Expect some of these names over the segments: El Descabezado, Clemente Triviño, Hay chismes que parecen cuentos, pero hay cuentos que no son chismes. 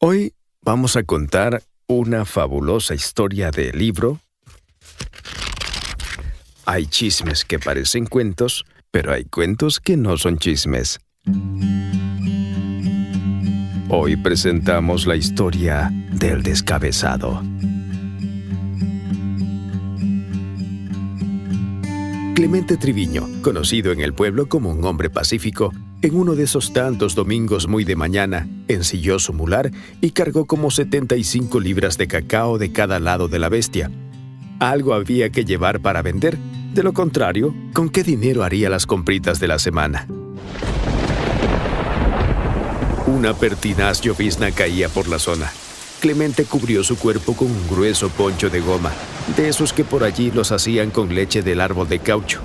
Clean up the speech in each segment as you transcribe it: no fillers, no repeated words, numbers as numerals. Hoy vamos a contar una fabulosa historia del libro Hay chismes que parecen cuentos, pero hay cuentos que no son chismes. Hoy presentamos la historia del Descabezado. Clemente Triviño, conocido en el pueblo como un hombre pacífico, en uno de esos tantos domingos muy de mañana, ensilló su mular y cargó como 75 libras de cacao de cada lado de la bestia. Algo había que llevar para vender, de lo contrario, ¿con qué dinero haría las compritas de la semana? Una pertinaz llovizna caía por la zona. Clemente cubrió su cuerpo con un grueso poncho de goma, de esos que por allí los hacían con leche del árbol de caucho.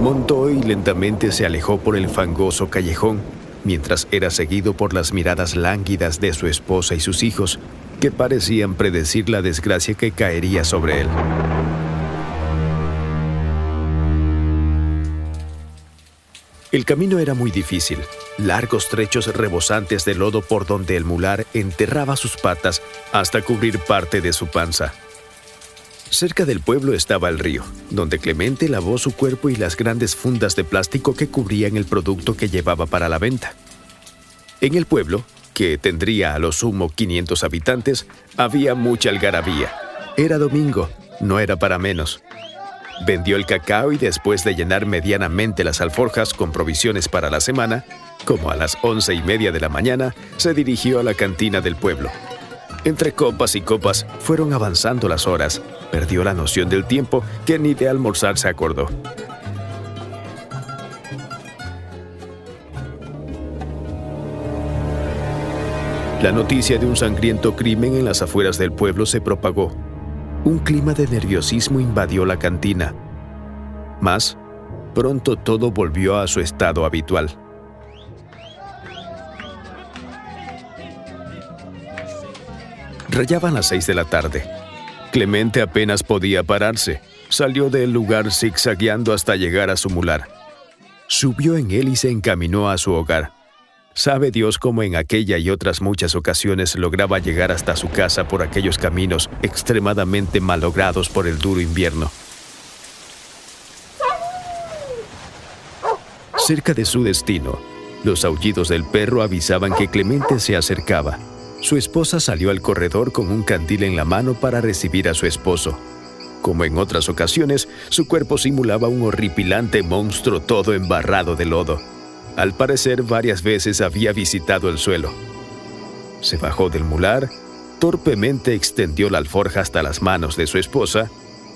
Montó y lentamente se alejó por el fangoso callejón, mientras era seguido por las miradas lánguidas de su esposa y sus hijos, que parecían predecir la desgracia que caería sobre él. El camino era muy difícil. Largos trechos rebosantes de lodo por donde el mular enterraba sus patas hasta cubrir parte de su panza. Cerca del pueblo estaba el río, donde Clemente lavó su cuerpo y las grandes fundas de plástico que cubrían el producto que llevaba para la venta. En el pueblo, que tendría a lo sumo 500 habitantes, había mucha algarabía. Era domingo, no era para menos. Vendió el cacao y después de llenar medianamente las alforjas con provisiones para la semana, como a las 11:30 de la mañana, se dirigió a la cantina del pueblo. Entre copas y copas fueron avanzando las horas. Perdió la noción del tiempo que ni de almorzar se acordó. La noticia de un sangriento crimen en las afueras del pueblo se propagó. Un clima de nerviosismo invadió la cantina. Mas, pronto todo volvió a su estado habitual. Rayaban las 6 de la tarde. Clemente apenas podía pararse. Salió del lugar zigzagueando hasta llegar a su mular. Subió en él y se encaminó a su hogar. Sabe Dios cómo en aquella y otras muchas ocasiones lograba llegar hasta su casa por aquellos caminos extremadamente malogrados por el duro invierno. Cerca de su destino, los aullidos del perro avisaban que Clemente se acercaba. Su esposa salió al corredor con un candil en la mano para recibir a su esposo. Como en otras ocasiones, su cuerpo simulaba un horripilante monstruo todo embarrado de lodo. Al parecer, varias veces había visitado el suelo. Se bajó del mular, torpemente extendió la alforja hasta las manos de su esposa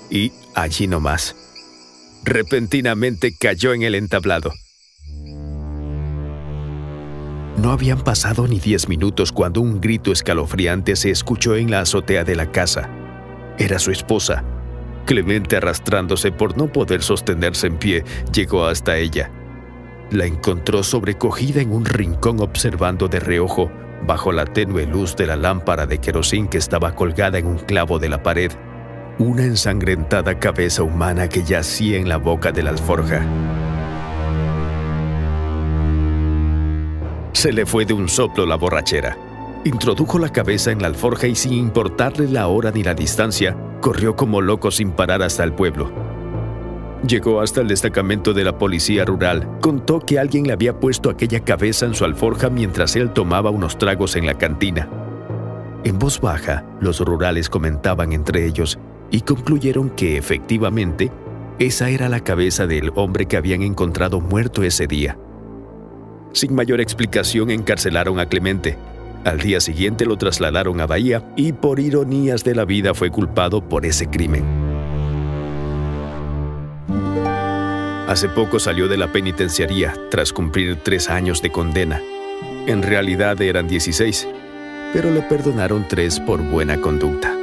y, allí nomás, repentinamente cayó en el entablado. No habían pasado ni 10 minutos cuando un grito escalofriante se escuchó en la azotea de la casa. Era su esposa. Clemente, arrastrándose por no poder sostenerse en pie, llegó hasta ella. La encontró sobrecogida en un rincón observando de reojo, bajo la tenue luz de la lámpara de querosín que estaba colgada en un clavo de la pared, una ensangrentada cabeza humana que yacía en la boca de la alforja. Se le fue de un soplo la borrachera. Introdujo la cabeza en la alforja y, sin importarle la hora ni la distancia, corrió como loco sin parar hasta el pueblo. Llegó hasta el destacamento de la policía rural. Contó que alguien le había puesto aquella cabeza en su alforja mientras él tomaba unos tragos en la cantina. En voz baja, los rurales comentaban entre ellos y concluyeron que, efectivamente, esa era la cabeza del hombre que habían encontrado muerto ese día. Sin mayor explicación, encarcelaron a Clemente. Al día siguiente lo trasladaron a Bahía y, por ironías de la vida, fue culpado por ese crimen. Hace poco salió de la penitenciaría, tras cumplir 3 años de condena. En realidad eran 16, pero le perdonaron 3 por buena conducta.